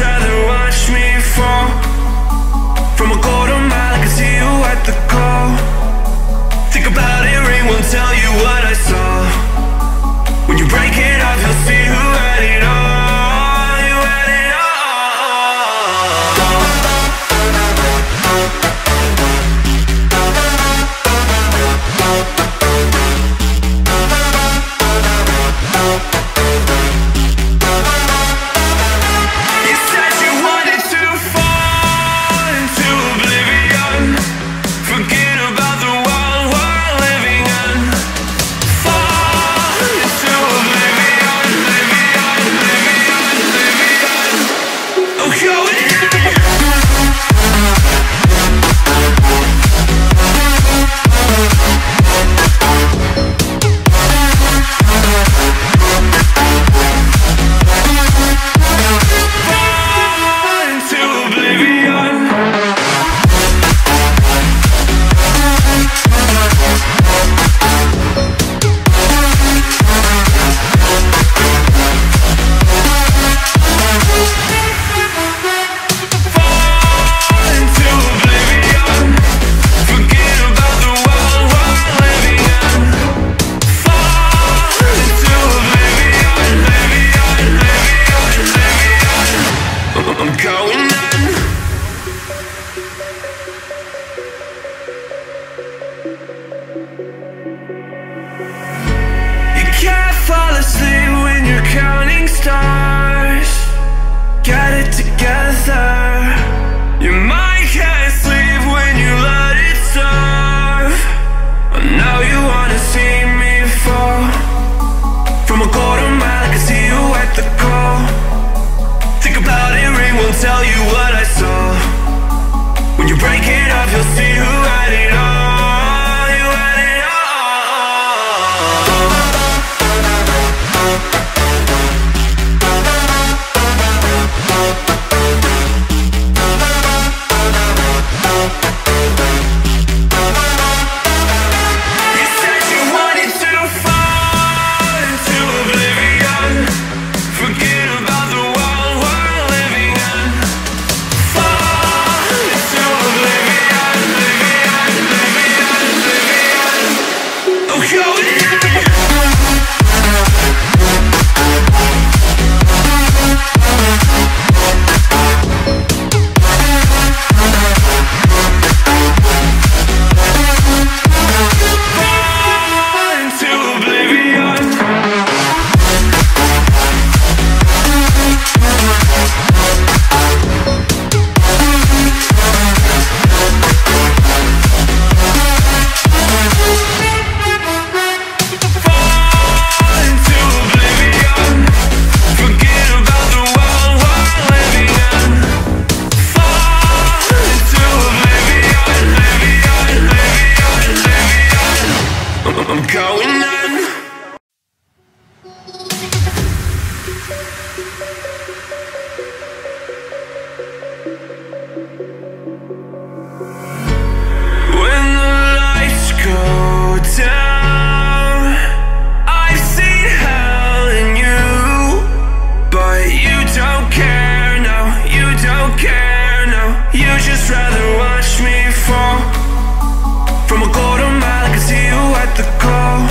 Rather watch me fall from a quarter mile. I can see you at the call.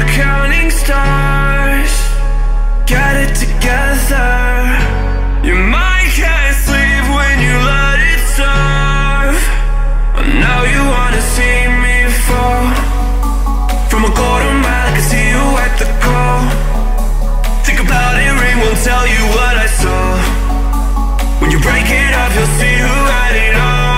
you counting stars. Get it together. Your mind can't sleep when you let it serve. I know you wanna see me fall from a quarter mile. I can see you at the call. Think about it, ring won't tell you what I saw. When you break it up, you'll see who had it all.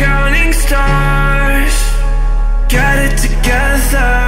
Counting stars, get it together.